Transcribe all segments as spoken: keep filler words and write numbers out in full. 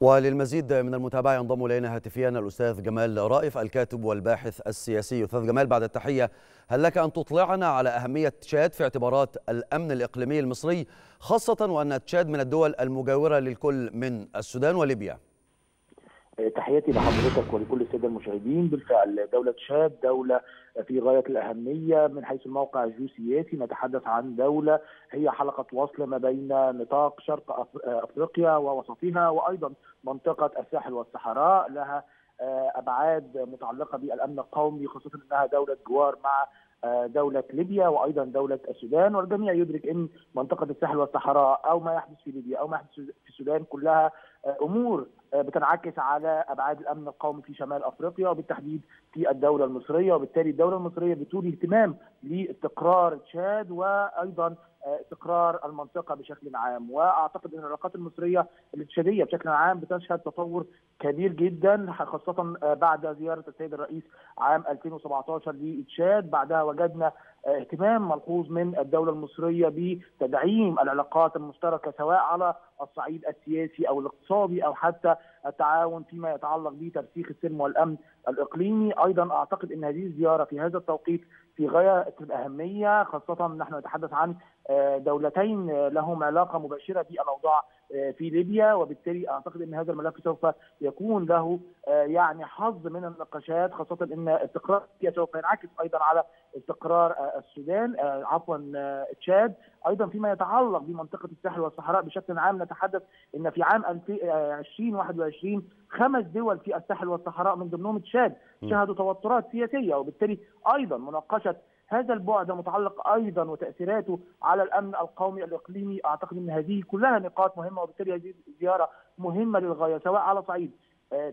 وللمزيد من المتابعة ينضم إلينا هاتفيا الأستاذ جمال رائف الكاتب والباحث السياسي. أستاذ جمال، بعد التحية، هل لك أن تطلعنا على أهمية تشاد في اعتبارات الأمن الإقليمي المصري، خاصة وأن تشاد من الدول المجاورة للكل من السودان وليبيا؟ تحياتي لحضرتك ولكل الساده المشاهدين. بالفعل دوله تشاد دوله في غايه الاهميه من حيث الموقع الجيوسياسي. نتحدث عن دوله هي حلقه وصل ما بين نطاق شرق افريقيا ووسطها وايضا منطقه الساحل والصحراء، لها ابعاد متعلقه بالامن القومي، خاصه انها دوله جوار مع دولة ليبيا وأيضا دولة السودان. والجميع يدرك أن منطقة الساحل والصحراء أو ما يحدث في ليبيا أو ما يحدث في السودان كلها أمور بتنعكس على أبعاد الأمن القومي في شمال أفريقيا وبالتحديد في الدولة المصرية، وبالتالي الدولة المصرية بتولي اهتمام لاستقرار تشاد وأيضا استقرار المنطقة بشكل عام. وأعتقد أن العلاقات المصرية التشادية بشكل عام بتشهد تطور كبير جدا، خاصة بعد زيارة السيد الرئيس عام ألفين وسبعطاشر لتشاد. بعدها وجدنا اهتمام ملحوظ من الدولة المصرية بتدعيم العلاقات المشتركة سواء على الصعيد السياسي أو الاقتصادي أو حتى التعاون فيما يتعلق بترسيخ السلم والأمن الإقليمي. أيضا أعتقد أن هذه الزيارة في هذا التوقيت في غاية الأهمية، خاصة نحن نتحدث عن دولتين لهم علاقة مباشرة بالأوضاع في ليبيا، وبالتالي أعتقد أن هذا الملف سوف يكون له يعني حظ من النقاشات، خاصة أن استقرار سوف ينعكس أيضا على استقرار السودان عفوا تشاد. أيضا فيما يتعلق بمنطقة الساحل والصحراء بشكل عام، نتحدث أن في عام ألفين وواحد وعشرين خمس دول في الساحل والصحراء من ضمنهم تشاد شهدوا توترات سياسية، وبالتالي أيضا مناقشة هذا البعد متعلق أيضا وتأثيراته على الأمن القومي الإقليمي. أعتقد أن هذه كلها نقاط مهمة، وبالتالي هذه الزيارة مهمة للغاية سواء على صعيد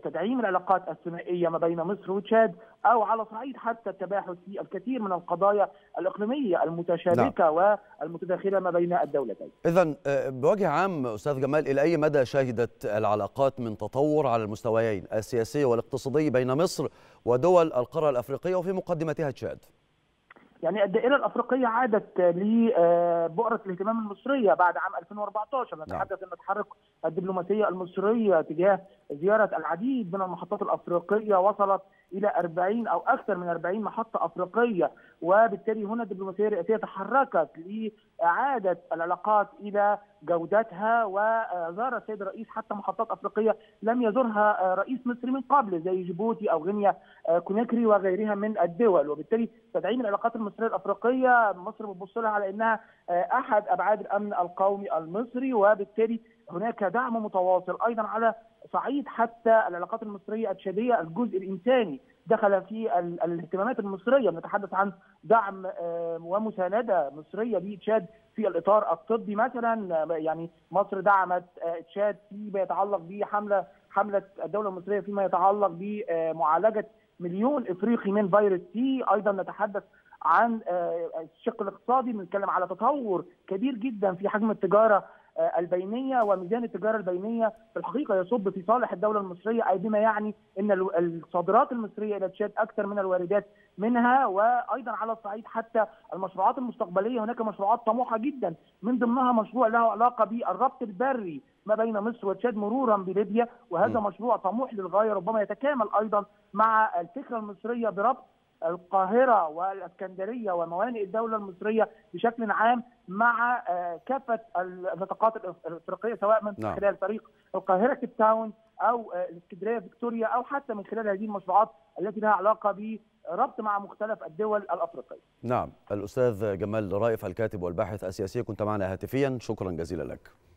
تدعيم العلاقات الثنائية ما بين مصر وتشاد أو على صعيد حتى التباحث في الكثير من القضايا الإقليمية المتشابكة لا. والمتداخلة ما بين الدولتين. إذن بوجه عام أستاذ جمال، إلى أي مدى شهدت العلاقات من تطور على المستويين السياسي والاقتصادي بين مصر ودول القارة الأفريقية وفي مقدمتها تشاد؟ يعني الدائرة الأفريقية عادت لبؤرة الاهتمام المصرية بعد عام ألفين وأربعطاشر. نتحدث أن تحرك الدبلوماسية المصرية تجاه زيارة العديد من المحطات الأفريقية وصلت إلى أربعين أو أكثر من أربعين محطة أفريقية، وبالتالي هنا الدبلوماسية الرئاسية تحركت لإعادة العلاقات إلى جودتها. وزار السيد الرئيس حتى محطات أفريقية لم يزورها رئيس مصري من قبل زي جيبوتي أو غينيا كوناكري وغيرها من الدول، وبالتالي تدعيم العلاقات المصرية الأفريقية مصر بتبص لها على أنها أحد أبعاد الأمن القومي المصري، وبالتالي هناك دعم متواصل. أيضا على صعيد حتى العلاقات المصرية التشادية الجزء الإنساني دخل في الاهتمامات المصرية. بنتحدث عن دعم ومساندة مصرية لتشاد في الإطار الطبي مثلا، يعني مصر دعمت تشاد فيما يتعلق بحملة حملة الدولة المصرية فيما يتعلق بمعالجة مليون إفريقي من فيروس سي. أيضا نتحدث عن الشق الاقتصادي، بنتكلم على تطور كبير جدا في حجم التجارة البينية، وميزان التجارة البينية في الحقيقة يصب في صالح الدولة المصرية، أي بما يعني أن الصادرات المصرية إلى تشاد أكثر من الواردات منها. وأيضا على الصعيد حتى المشروعات المستقبلية، هناك مشروعات طموحة جدا من ضمنها مشروع له علاقة بالربط البري ما بين مصر وتشاد مرورا بليبيا، وهذا م. مشروع طموح للغاية، ربما يتكامل أيضا مع الفكرة المصرية بربط القاهرة والاسكندرية وموانئ الدولة المصرية بشكل عام مع كافة النطاقات الافريقية، سواء من نعم. خلال طريق القاهرة كيب تاون أو الاسكندرية فيكتوريا أو حتى من خلال هذه المشروعات التي لها علاقة بربط مع مختلف الدول الأفريقية. نعم، الأستاذ جمال رائف الكاتب والباحث السياسي كنت معنا هاتفيا، شكرا جزيلا لك.